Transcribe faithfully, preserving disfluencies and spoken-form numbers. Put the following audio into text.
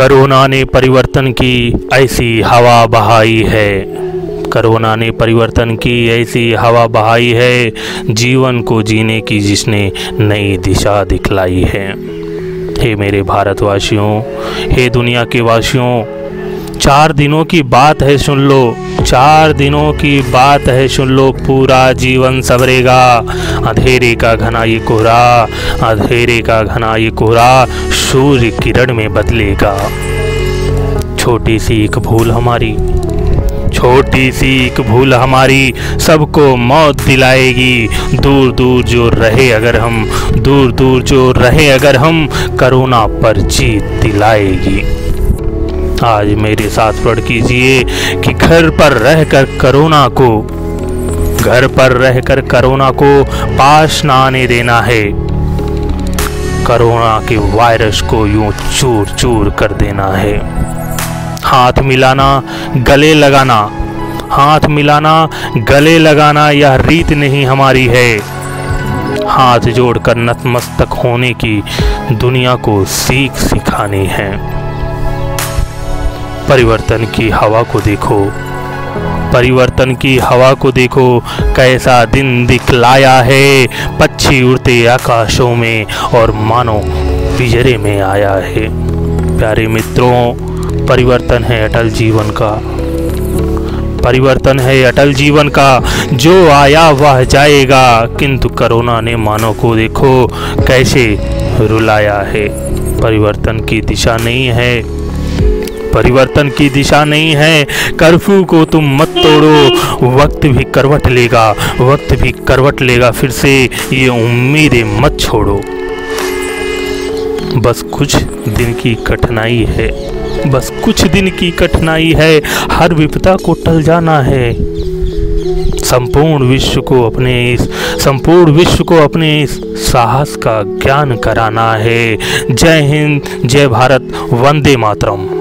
Corona ने परिवर्तन की ऐसी हवा बहाई है, कोरोना ने परिवर्तन की ऐसी हवा बहाई है, जीवन को जीने की जिसने नई दिशा दिखलाई है। हे मेरे भारतवासियों, हे दुनिया के वासियों, चार दिनों की बात है सुन लो, चार दिनों की बात है सुन लो, पूरा जीवन सवरेगा। अंधेरे का घना ये कोहरा, अंधेरे का घना ये कोहरा सूर्य किरण में बदलेगा। छोटी सी एक भूल हमारी, छोटी सी एक भूल हमारी सबको मौत दिलाएगी। दूर दूर जो रहे अगर हम, दूर दूर जो रहे अगर हम, कोरोना पर जीत दिलाएगी। आज मेरे साथ पढ़ कीजिए कि घर पर रहकर कोरोना को, घर पर रहकर कोरोना को पास ना आने देना है। कोरोना के वायरस को यूं चूर चूर कर देना है। हाथ मिलाना, गले लगाना, हाथ मिलाना, गले लगाना यह रीत नहीं हमारी है। हाथ जोड़कर नतमस्तक होने की दुनिया को सीख सिखानी है। परिवर्तन की हवा को देखो, परिवर्तन की हवा को देखो, कैसा दिन दिखलाया है। पक्षी उड़ते आकाशों में और मानो पिंजरे में आया है। प्यारे मित्रों, परिवर्तन है अटल जीवन का, परिवर्तन है अटल जीवन का, जो आया वह जाएगा। किंतु कोरोना ने मानव को देखो कैसे रुलाया है। परिवर्तन की दिशा नहीं है, परिवर्तन की दिशा नहीं है। कर्फ्यू को तुम मत तोड़ो, वक्त भी करवट लेगा, वक्त भी करवट लेगा फिर से, ये उम्मीदें मत छोड़ो। बस कुछ दिन की कठिनाई है, बस कुछ दिन की कठिनाई है, हर विपदा को टल जाना है। संपूर्ण विश्व को अपने इस संपूर्ण विश्व को अपने इस साहस का ज्ञान कराना है। जय हिंद, जय भारत, वंदे मातरम।